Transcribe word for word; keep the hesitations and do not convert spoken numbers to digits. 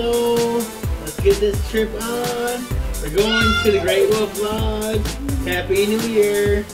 go. Let's get this trip on. We're going to the Great Wolf Lodge. Happy New Year.